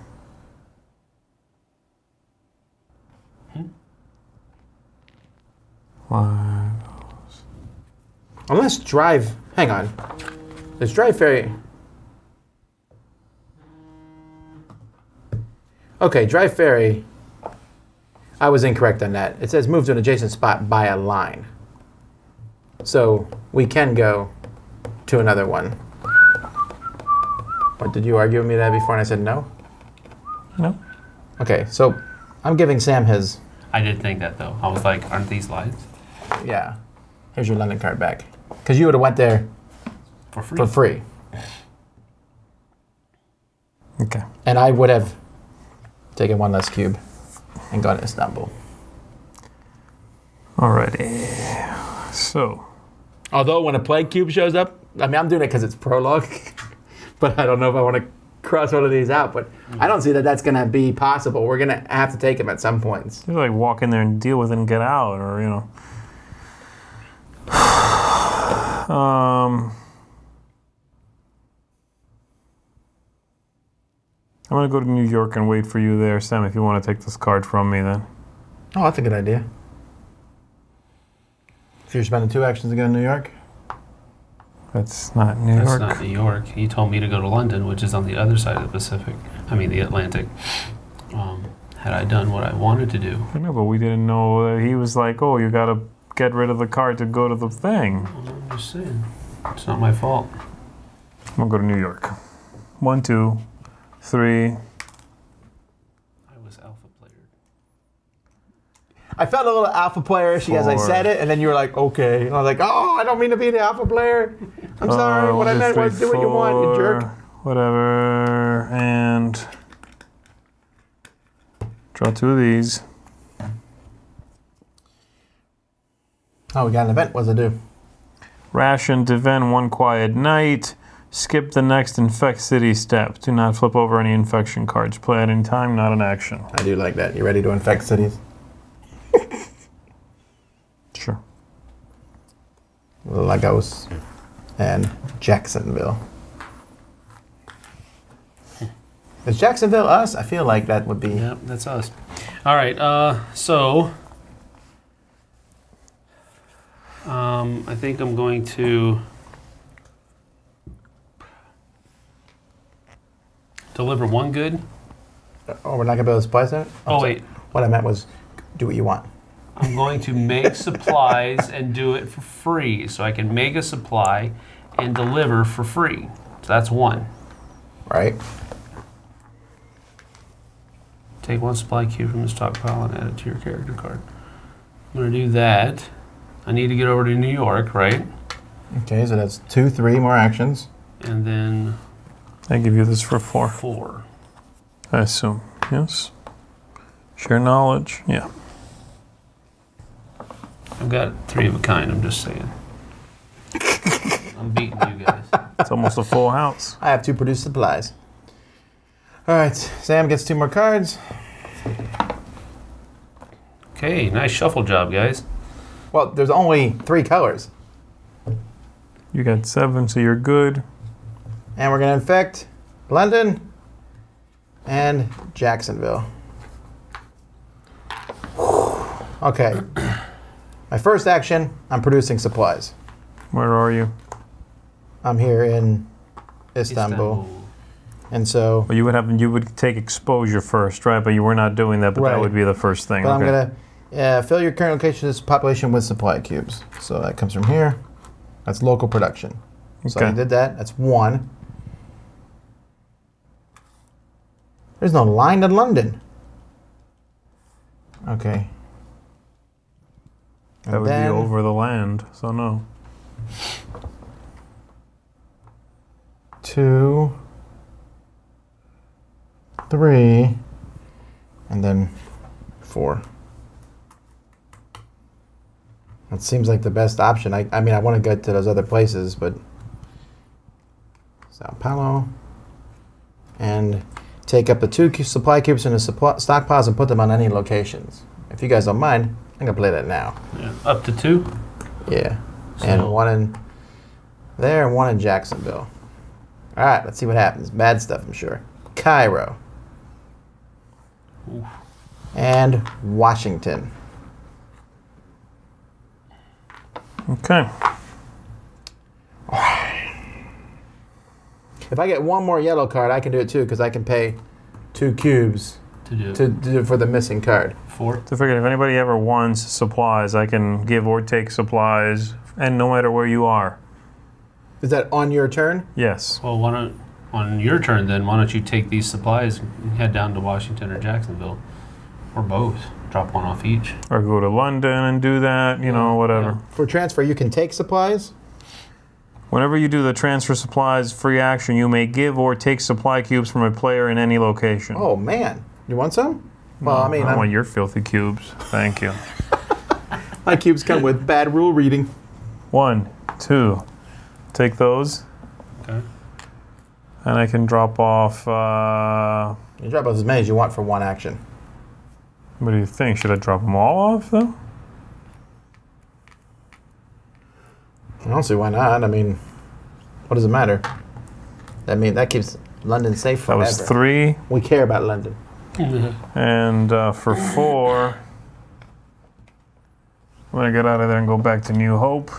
Wow. Unless drive. Hang on. There's drive ferry. Okay, drive ferry. I was incorrect on that. It says move to an adjacent spot by a line. So we can go to another one. What, did you argue with me that before and I said no? No. Okay, so I'm giving Sam his. I did think that though. I was like, aren't these lines? Yeah. Here's your London card back. Because you would have went there for free. For free. Okay. And I would have taken one less cube and gone to Istanbul. Alrighty. So. Although when a plague cube shows up, I mean, I'm doing it because it's prologue. But I don't know if I want to cross all of these out. But I don't see that that's going to be possible. We're going to have to take them at some points. You like walk in there and deal with it and get out, or you know. I'm going to go to New York and wait for you there, Sam. If you want to take this card from me, then. Oh, that's a good idea. So you're spending 2 actions to go to New York. That's not New York. That's not New York. He told me to go to London, which is on the other side of the Pacific. I mean, the Atlantic. Had I done what I wanted to do. I know, but we didn't know. He was like, oh, you got to get rid of the card to go to the thing. I'm just saying. It's not my fault. I'm going to go to New York. 1, 2, 3. I was alpha player. I felt a little alpha player-ish as I said it, and then you were like, okay. And I was like, oh, I don't mean to be the alpha player. I'm sorry. What I meant was do what you want, you jerk. Whatever. And draw 2 of these. Oh, we got an event. What does it do? Rationed event, 1 quiet night. Skip the next infect city step. Do not flip over any infection cards. Play at any time, not an action. I do like that. You ready to infect cities? Sure. Lagos and Jacksonville. Is Jacksonville us? I feel like that would be. Yep, that's us. All right. So I think I'm going to deliver 1 good. Oh, we're not gonna be able to supply that? Oh, wait. What I meant was, do what you want. I'm going to make supplies and do it for free. So I can make a supply and deliver for free. So that's 1. Right. Take 1 supply cube from the stockpile and add it to your character card. I'm going to do that. I need to get over to New York, right? Okay, so that's 2, 3 more actions. And then I give you this for 4. 4. I assume, yes. Share knowledge, yeah. I've got 3 of a kind, I'm just saying. I'm beating you guys. It's almost a full house. I have 2 produced supplies. All right, Sam gets 2 more cards. Okay, nice shuffle job, guys. Well, there's only 3 colors. You got 7, so you're good. And we're going to infect London and Jacksonville. Okay. My first action, I'm producing supplies. Where are you? I'm here in Istanbul. And so well, you would take exposure first, right? But you were not doing that, but that would be the first thing. But okay. I'm gonna fill your current location's population with supply cubes. So that comes from here. That's local production. Okay. So I did that. That's one. There's no line to London. Okay. That would be over the land, so no. 2, 3, and then 4. That seems like the best option. I mean, I want to get to those other places, but Sao Paulo, and take up the 2 supply cubes in the stockpiles and put them on any locations. If you guys don't mind, I'm gonna play that now. Yeah. Up to 2. Yeah, so. And 1 in there, and 1 in Jacksonville. All right, let's see what happens. Bad stuff, I'm sure. Cairo. Oof. And Washington. Okay. If I get 1 more yellow card, I can do it too, because I can pay 2 cubes to do for the missing card. 4. So forget, if anybody ever wants supplies, I can give or take supplies, and no matter where you are. Is that on your turn? Yes. Well, why don't, on your turn then, why don't you take these supplies and head down to Washington or Jacksonville? Or both. Drop 1 off each. Or go to London and do that, you know, whatever. Yeah. For transfer, you can take supplies? Whenever you do the transfer supplies free action, you may give or take supply cubes from a player in any location. Oh, man. You want some? Well, no, I mean, I want your filthy cubes. Thank you. My cubes come with bad rule reading. 1, 2... Take those. Okay. And I can drop off. You drop off as many as you want for 1 action. What do you think? Should I drop them all off, though? I don't see why not. I mean, what does it matter? I mean, that keeps London safe forever. That was 3. We care about London. And for 4, I'm going to get out of there and go back to New Hope.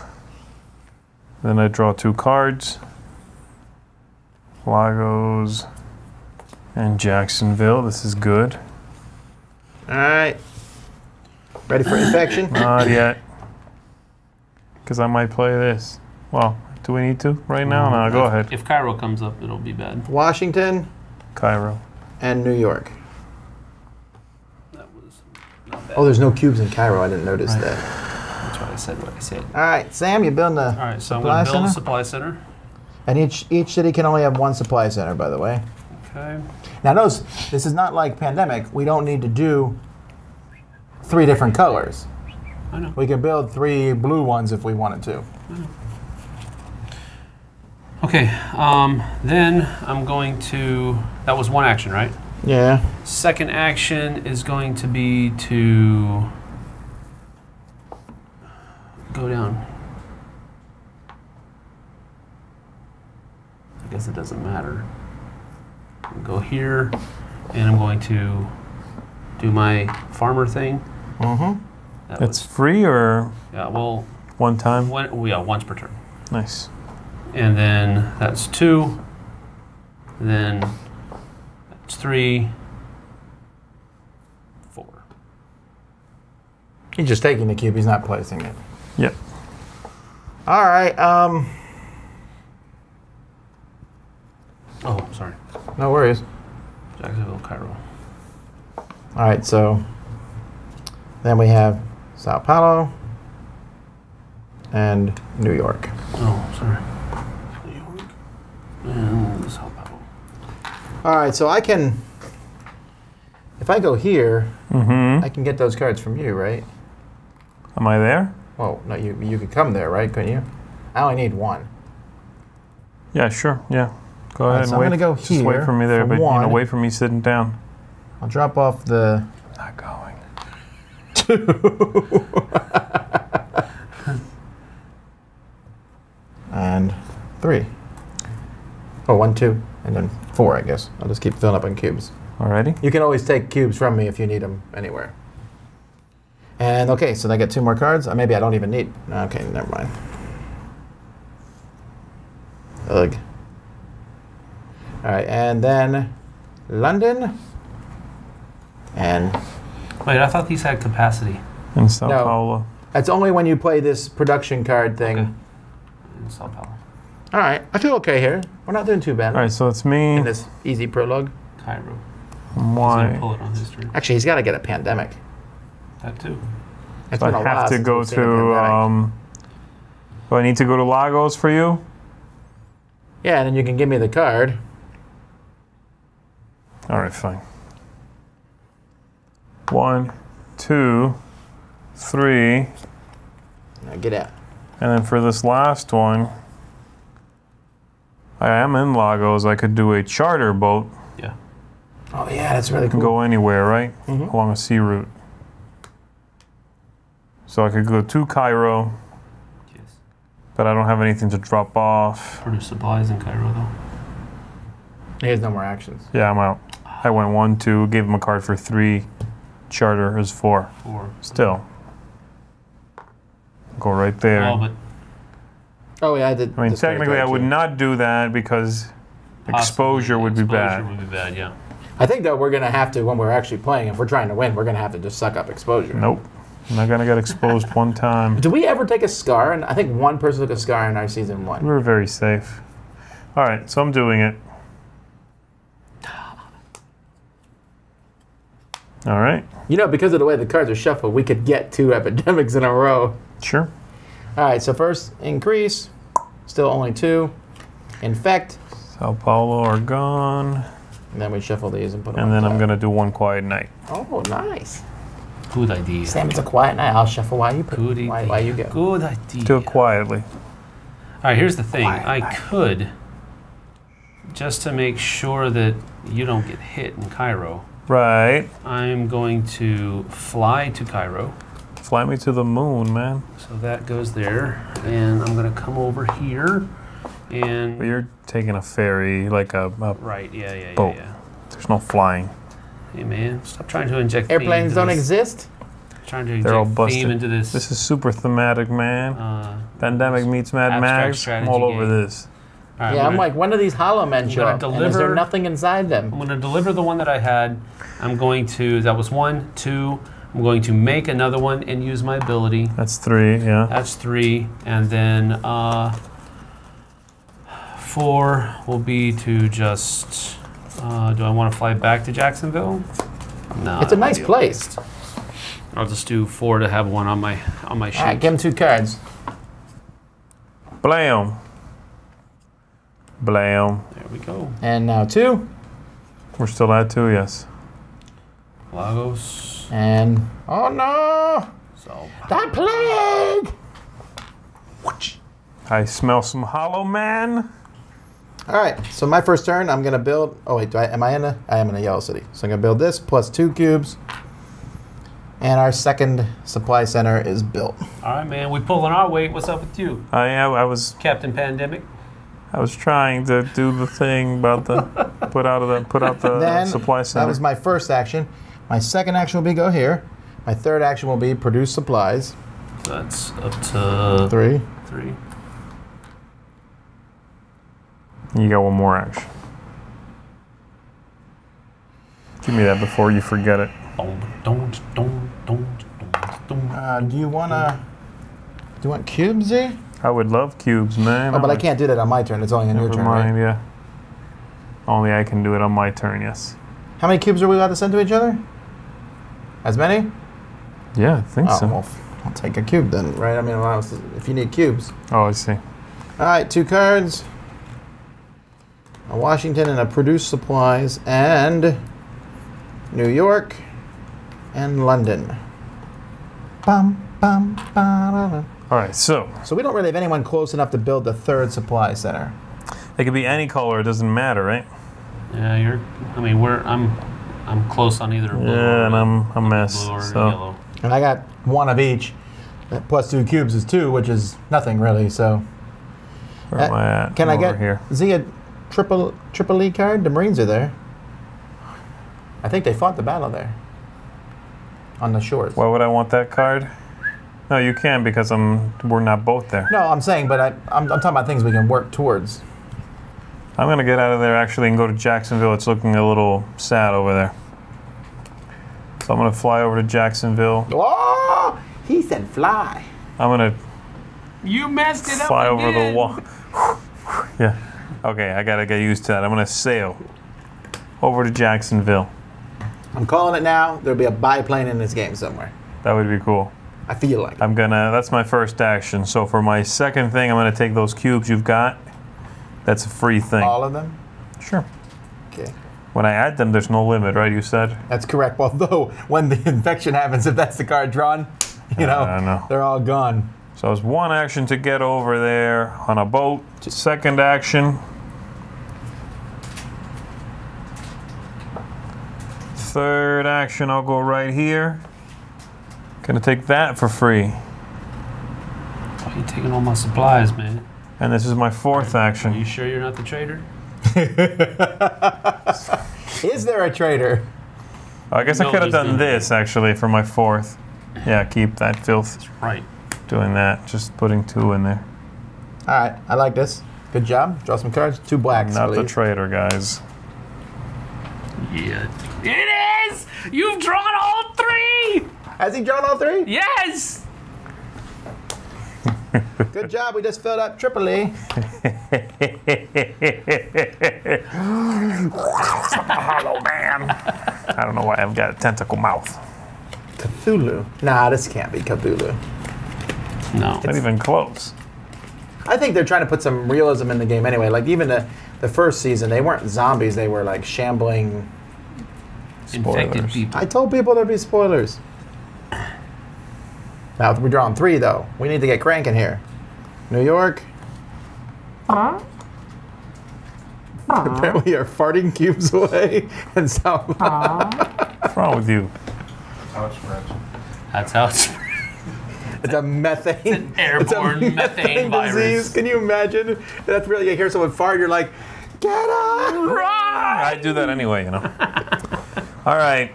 Then I draw 2 cards, Lagos and Jacksonville. This is good. All right. Ready for infection? Not yet. Because I might play this. Well, do we need to right now? No, go ahead. If Cairo comes up, it'll be bad. Washington. Cairo. And New York. That was not bad. Oh, there's no cubes in Cairo. I didn't notice that. I said what I said. All right, Sam, you're building a supply center? All right, so I'm going to build a supply center. And each city can only have 1 supply center, by the way. Okay. Now, notice, this is not like Pandemic. We don't need to do 3 different colors. I know. We can build 3 blue ones if we wanted to. I know. Okay, then I'm going to... That was 1 action, right? Yeah. Second action is going to be to... Go down. I guess it doesn't matter. I'll go here, and I'm going to do my farmer thing. That's free, or yeah, well, 1 time. Yeah, once per turn. Nice. And then that's 2. And then that's 3. 4. He's just taking the cube. He's not placing it. Yep. All right. Oh, sorry. No worries. Jacksonville, Cairo. All right, so then we have Sao Paulo and New York. Oh, sorry. New York and Sao Paulo. All right, so I can, if I go here, I can get those cards from you, right? Am I there? Well, no, you could come there, right? Couldn't you? I only need 1. Yeah, sure. Yeah, go ahead. So I'm gonna go here. Just wait for me there, but you know, wait for me sitting down. I'll drop off the. Not going. 2. And 3. Oh, 1, 2, and then 4. I guess I'll just keep filling up on cubes. Alrighty. You can always take cubes from me if you need them anywhere. And okay, so I get 2 more cards. Maybe I don't even need. Okay, never mind. Ugh. All right, and then London. And wait, I thought these had capacity. In Sao Paulo. That's only when you play this production card thing. Okay. In Sao Paulo. All right, I feel okay here. We're not doing too bad. All right, so it's me. In this easy prologue. Cairo. Why? He's gonna pull it on history. Actually, he's got to get a pandemic. That too. It's so I have to go to. Do I need to go to Lagos for you? Yeah, and then you can give me the card. All right, fine. 1, 2, 3. Now get out. And then for this last one, I am in Lagos. I could do a charter boat. Yeah. Oh yeah, that's really cool. Go anywhere, right? Mm-hmm. Along a sea route. So I could go to Cairo. Yes. But I don't have anything to drop off. Produce supplies in Cairo though. He has no more actions. Yeah, I'm out. I went 1, 2, gave him a card for 3. Charter is 4. 4. Still. Go right there. Oh, but oh yeah, I did. I mean, technically, I would not do that because exposure would be bad. Exposure would be bad, yeah. I think that we're gonna have to, when we're actually playing, if we're trying to win, we're gonna have to just suck up exposure. Nope. I'm not gonna get exposed one time. Did we ever take a scar? And I think one person took a scar in our season 1. We were very safe. All right, so I'm doing it. All right. You know, because of the way the cards are shuffled, we could get 2 epidemics in a row. Sure. All right, so first, increase. Still only 2. Infect. Sao Paulo are gone. And then we shuffle these and put them on top. I'm going to do 1 quiet night. Oh, nice. Good idea. Sam, it's a quiet night. I'll shuffle while you put it. While you go. Good idea. Do it quietly. All right, here's the thing. I could, just to make sure that you don't get hit in Cairo. Right. I'm going to fly to Cairo. Fly me to the moon, man. So that goes there, and I'm going to come over here, and... But you're taking a ferry, like a right, yeah, boat. Yeah. There's no flying. Hey, man, stop trying to inject theme. Airplanes don't exist? Trying to inject theme into this. This is super thematic, man. Pandemic meets Mad Max. I'm all over this. Right, yeah, I'm like, when do these hollow men show up? And is there nothing inside them? I'm going to deliver the one that I had. I'm going to, that was 1, 2, I'm going to make another one and use my ability. That's 3, yeah. That's 3, and then 4 will be to just, do I want to fly back to Jacksonville? No. It's a nice place. I'll just do 4 to have 1 on my sheet. All right, give him 2 cards. Blam. Blam. There we go. And now 2. We're still at 2, yes. Lagos. And oh no! So that plague! I smell some hollow man. All right, so my first turn, I'm gonna build. Oh wait, I am in a yellow city, so I'm gonna build this plus 2 cubes. And our second supply center is built. All right, man, we pulling our weight. What's up with you? I was Captain Pandemic. I was trying to do the thing about the put out the supply center. That was my first action. My second action will be go here. My third action will be produce supplies. That's up to 3. 3. You got 1 more action. Give me that before you forget it. Do you want cubes, Z? I would love cubes, man. Oh, but I can't do that on my turn. It's only on your turn, right? Never mind, yeah. Only I can do it on my turn, yes. How many cubes are we allowed to send to each other? As many? Yeah, I think so. Well, I'll take a cube then, right? I mean, if you need cubes. Oh, I see. All right, 2 cards. A Washington and a produce supplies and New York and London. Bum, bum, ba-da-da. All right, so we don't really have anyone close enough to build the third supply center. It could be any color; it doesn't matter, right? Yeah, you're. I mean, I'm close on either. Blue or and I'm a mess. Blue or yellow. And I got 1 of each. Plus 2 cubes is 2, which is nothing really. So. Where am I at? Can I'm I get here? Is he a triple E card? The Marines are there. I think they fought the battle there. On the shores. Why would I want that card? No, you can because we're not both there. No, I'm saying, but I'm talking about things we can work towards. I'm going to get out of there actually and go to Jacksonville. It's looking a little sad over there. So I'm going to fly over to Jacksonville. Oh, he said fly. I'm going to... You messed it up. Fly over the wall. Yeah. Okay, I gotta get used to that. I'm gonna sail over to Jacksonville. I'm calling it now. There'll be a biplane in this game somewhere. That would be cool. I feel like I'm gonna. That's my first action. So for my second thing, I'm gonna take those cubes you've got. That's a free thing. All of them? Sure. Okay. When I add them, there's no limit, right? You said. That's correct. Although when the infection happens, if that's the card drawn, you know, they're all gone. So it's one action to get over there on a boat. Second action. Third action, I'll go right here. Gonna take that for free. Why are you taking all my supplies, man? And this is my fourth action. Are you sure you're not the traitor? Is there a traitor? I guess no, I could have done this, actually, for my fourth. Yeah, keep that filth. That's right. Doing that, just putting two in there. All right, I like this. Good job. Draw some cards. Two blacks. Not the traitor, guys. Yeah. It is! You've drawn all three! Has he drawn all three? Yes! Good job. We just filled up Tripoli. Hollow man. I don't know why I've got a tentacle mouth. Cthulhu. Nah, this can't be Cthulhu. No, it's not even close. I think they're trying to put some realism in the game anyway. Like even the first season, they weren't zombies. They were like shambling infected people. I told people there'd be spoilers. Now we're drawing three though. We need to get cranking here. New York. Apparently are farting cubes away and South. What's wrong with you? That's how it spreads. That's how it spreads. It's a methane. It's an airborne methane virus. Can you imagine? That's really, you hear someone fart, you're like, get up! Run! I do that anyway, you know. All right.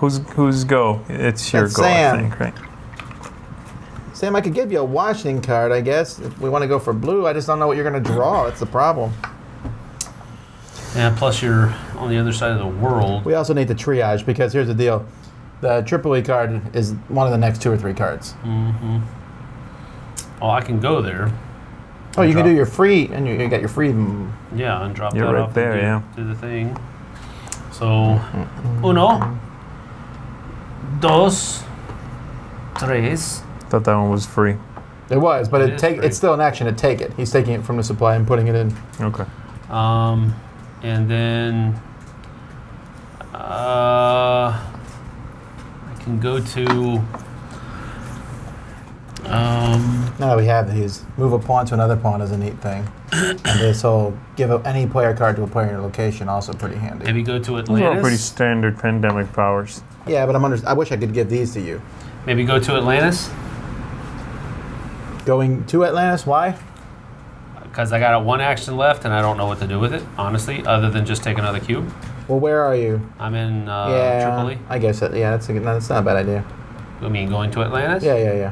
Who's go? It's your go, I think, right? Sam, I could give you a Washington card, I guess. If we want to go for blue, I just don't know what you're going to draw. That's the problem. Yeah, plus you're on the other side of the world. We also need the triage because here's the deal. The Tripoli card is one of the next two or three cards. Mm-hmm. Well, I can go there. Oh, you can do your free, and you got your free. Yeah, and drop that off there. Yeah, do the thing. So, uno, dos, tres. Thought that one was free. It was, but it's still an action to take it. He's taking it from the supply and putting it in. Okay. And then. Can go to. Now that we have these, move a pawn to another pawn is a neat thing. And this whole give any player card to a player in your location also pretty handy. Maybe go to Atlantis. Those are pretty standard pandemic powers. Yeah, but I wish I could give these to you. Maybe go to Atlantis. Going to Atlantis? Why? Because I got a one action left and I don't know what to do with it, honestly, other than just take another cube. Well, where are you? I'm in Tripoli. I guess that, yeah, that's not a bad idea. You mean going to Atlantis? Yeah.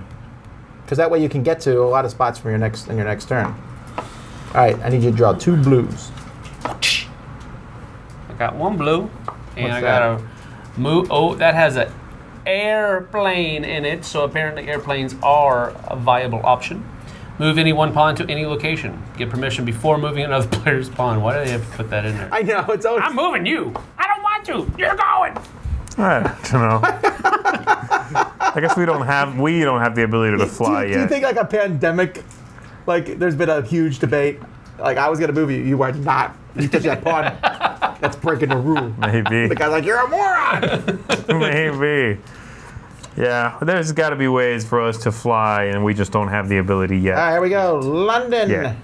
Because that way you can get to a lot of spots from your next turn. All right, I need you to draw two blues. I got one blue, and I got a move. Oh, that has an airplane in it, so apparently airplanes are a viable option. Move any one pawn to any location. Get permission before moving another player's pawn. Why do they have to put that in there? I know, it's always... I'm moving you. I don't want to. You're going. I don't know. I guess we don't have the ability to fly yet. Do you think like a pandemic, like there's been a huge debate. Like I was gonna move you, you are not. You touch that pawn, that's breaking the rule. Maybe. The guy's like, you're a moron. Maybe. Yeah, there's got to be ways for us to fly, and we just don't have the ability yet. All right, here we go. London. Yeah.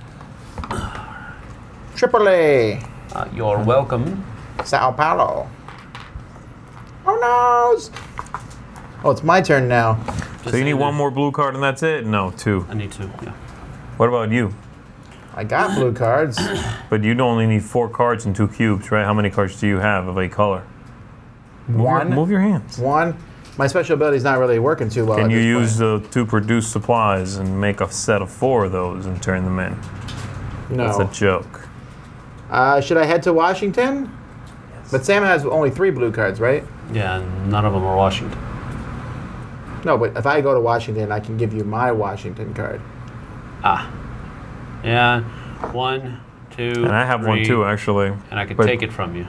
Tripoli. You're welcome. Sao Paulo. Oh, no. Oh, it's my turn now. So you need one more blue card, and that's it? No, two. I need two, yeah. What about you? I got blue cards. But you only need four cards and two cubes, right? How many cards do you have of a color? One. Move your hands. One. My special ability's not really working too well. Can you use the two produce supplies and make a set of four of those and turn them in? No. That's a joke. Should I head to Washington? Yes. But Sam has only 3 blue cards, right? Yeah, and none of them are Washington. No, but if I go to Washington, I can give you my Washington card. Ah. Yeah. 1, 2, and I have 3, 1 too, actually. And I can take it from you.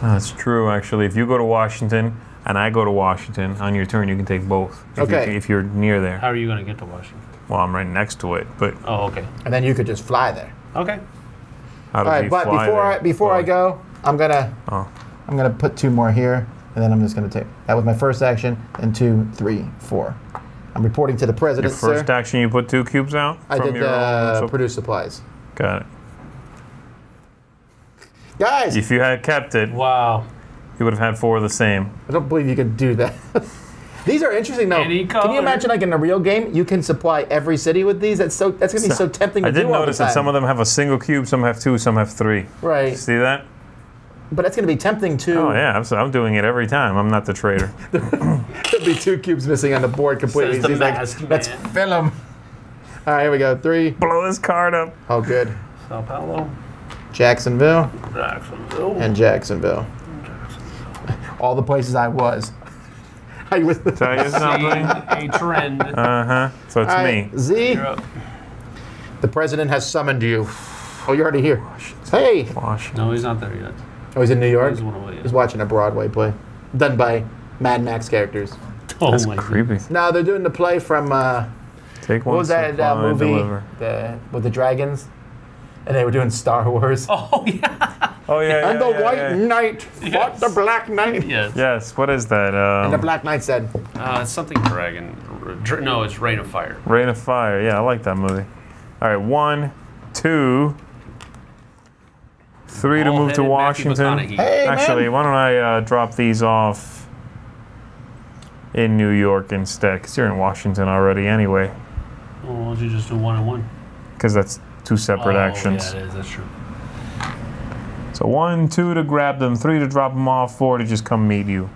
That's true, actually. If you go to Washington and I go to Washington, on your turn you can take both. Okay. If you're near there. How are you going to get to Washington? Well, I'm right next to it, but. Oh, okay. And then you could just fly there. Okay. All right, but before I go, I'm gonna put 2 more here, and then I'm just gonna take. That was my first action, and 2, 3, 4. I'm reporting to the president, sir. Your first action, you put 2 cubes out. I did produce supplies. Got it, guys. If you had kept it, wow, you would have had 4 of the same. I don't believe you could do that. These are interesting, though. Can you imagine, like in a real game, you can supply every city with these? That's so. That's gonna be so tempting. I did notice that some of them have a single cube, some have 2, some have 3. Right. See that? But that's gonna be tempting too. Oh yeah, I'm doing it every time. I'm not the traitor. There'll be 2 cubes missing on the board completely. He's like, let's fill 'em. All right, here we go. 3. Blow this card up. Oh, good. Sao Paulo. Jacksonville. Jacksonville. And Jacksonville. Jacksonville. All the places I was. Tell you something. A trend. Uh huh. So it's me. Z. The president has summoned you. Oh, you're already here. Washington. Hey. Washington. No, he's not there yet. Oh, he's in New York. He's watching a Broadway play, done by Mad Max characters. Oh, that's creepy. No, they're doing the play from. Take one. What was that movie? With the dragons, and they were doing Star Wars. Oh yeah. Oh, yeah. And the white knight fought the black knight. Yes. Yes. What is that? And the black knight said. It's something dragon. No, it's Rain of Fire. Rain of Fire. Yeah, I like that movie. All right, 1, 2, 3 to move to Washington. Hey, actually, man. Why don't I drop these off in New York instead? Because you're in Washington already anyway. Well, why don't you just do 1 and 1? Because that's 2 separate actions. Yeah, it is. That's true. So 1, 2 to grab them, 3 to drop them off, 4 to just come meet you.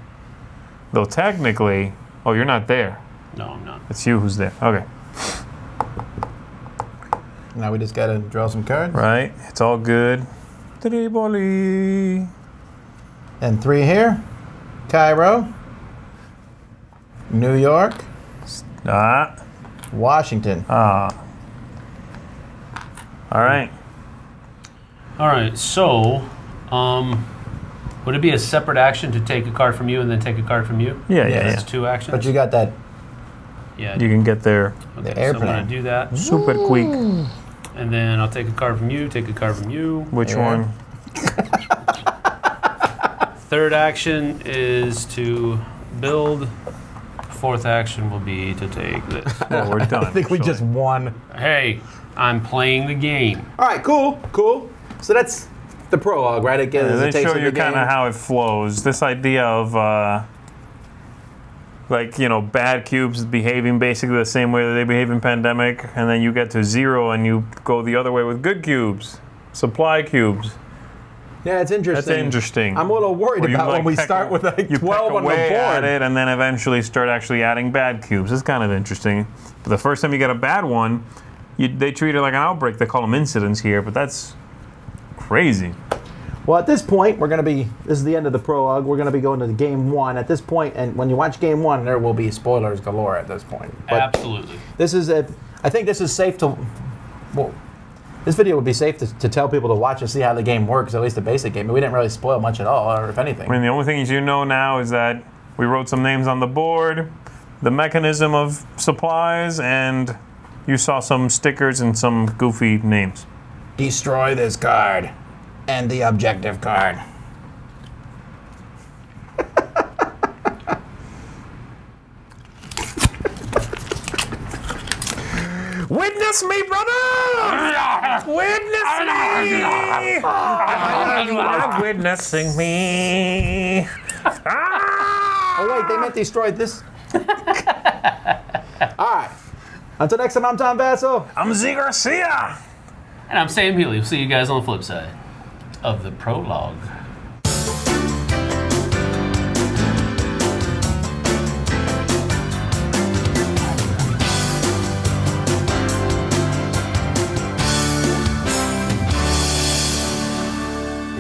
Though technically, oh, you're not there. No, I'm not. It's you who's there. Okay. Now we just gotta draw some cards. Right. It's all good. Tripoli. And 3 here. Cairo. New York. Washington. All right. All right, so would it be a separate action to take a card from you and then take a card from you? Yeah. That's 2 actions. But you got that. Yeah. You can get there. Okay, the airplane. So I'm going to do that. Super quick. And then I'll take a card from you, take a card from you. Which one? 3rd action is to build. 4th action will be to take this. Well, we're done. I think we just won. Hey, I'm playing the game. All right, cool. So that's the prologue, right? They show you kind of how it flows. This idea of, bad cubes behaving basically the same way that they behave in Pandemic, and then you get to 0 and you go the other way with good cubes, supply cubes. Yeah, it's interesting. That's interesting. I'm a little worried about when we start with like 12 on the board. You peck away at it and then eventually start actually adding bad cubes. It's kind of interesting. But the first time you get a bad one, they treat it like an outbreak. They call them incidents here, but that's crazy. Well, at this point, this is the end of the prologue. We're going to be going to game 1 at this point, and when you watch game 1, there will be spoilers galore at this point. But absolutely. I think this is safe to, well, this video would be safe to tell people to watch and see how the game works, at least the basic game. We didn't really spoil much at all, or if anything. I mean, the only thing you know now is that we wrote some names on the board, the mechanism of supplies, and you saw some stickers and some goofy names. Destroy this card and the objective card. Witness me, brother! Witness me! You're witnessing me. Oh, wait, they meant destroy this. All right. Until next time, I'm Tom Vasel. I'm Zee Garcia. And I'm Sam Healey. We'll see you guys on the flip side of the prologue.